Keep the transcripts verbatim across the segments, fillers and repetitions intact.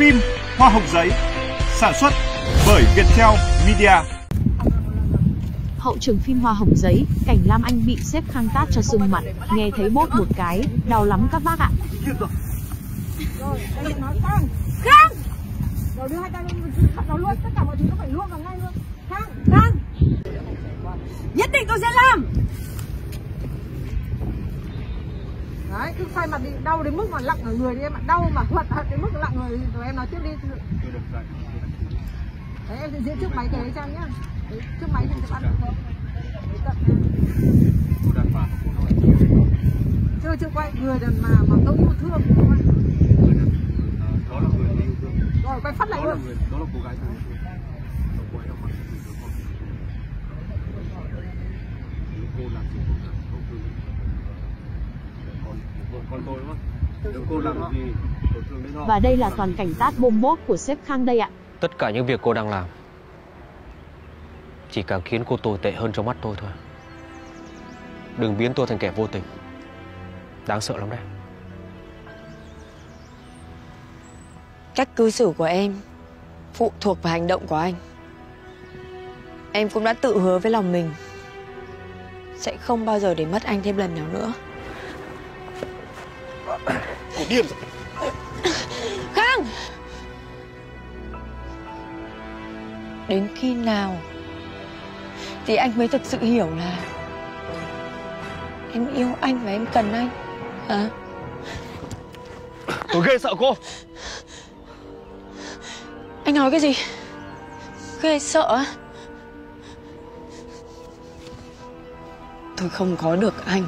Phim Hoa hồng giấy, sản xuất bởi Viettel Media. Hậu trường phim Hoa hồng giấy, cảnh Lam Anh bị sếp Khang tát cho sưng mặt, nghe thấy bóp một cái, đau lắm các bác ạ. Khang! Rồi đưa hai tay lên, thật nó luôn, tất cả mọi thứ nó phải luôn vào ngay luôn. Khang! Khang! Nhất định tôi sẽ làm! Đấy, cứ xoay mặt đi, đau đến mức mà lặng ở người đi em ạ, đau mà huật hận đến mức lặng người đi. Rồi em nói tiếp đi. Đấy, em sẽ diễn trước máy cái đấy cho em nhá. Đấy, trước máy thì sẽ bắt được không? Đấy, tập em. Chưa, chưa quay, người đàn mà, mà tôi yêu thương. Đó là người yêu thương. Rồi, quay phát lại luôn. Đó là cô gái thương. Cô làm gì cô làm, cô thương. Và đây là toàn cảnh tát bôm bốp của sếp Khang đây ạ. Tất cả những việc cô đang làm chỉ càng khiến cô tồi tệ hơn trong mắt tôi thôi. Đừng biến tôi thành kẻ vô tình. Đáng sợ lắm đấy. Cách cư xử của em phụ thuộc vào hành động của anh. Em cũng đã tự hứa với lòng mình sẽ không bao giờ để mất anh thêm lần nào nữa. Cô điên rồi. Khang! Đến khi nào thì anh mới thực sự hiểu là em yêu anh và em cần anh hả? Tôi ghê sợ cô. Anh nói cái gì? Ghê sợ á? Tôi không có được anh,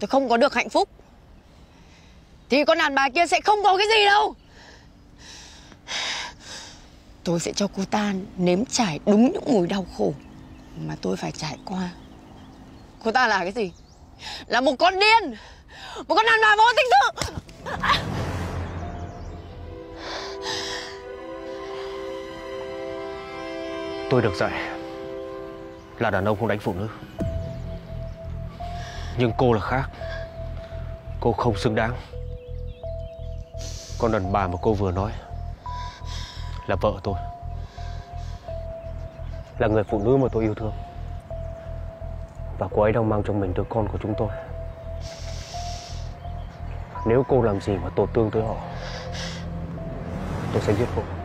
tôi không có được hạnh phúc thì con đàn bà kia sẽ không có cái gì đâu. Tôi sẽ cho cô ta nếm trải đúng những mùi đau khổ mà tôi phải trải qua. Cô ta là cái gì? Là một con điên, một con đàn bà vô tình sự. Tôi được dạy là đàn ông không đánh phụ nữ, nhưng cô là khác. Cô không xứng đáng. Con đàn bà mà cô vừa nói là vợ tôi, là người phụ nữ mà tôi yêu thương, và cô ấy đang mang trong mình đứa con của chúng tôi. Nếu cô làm gì mà tổn thương tới họ, tôi sẽ giết cô.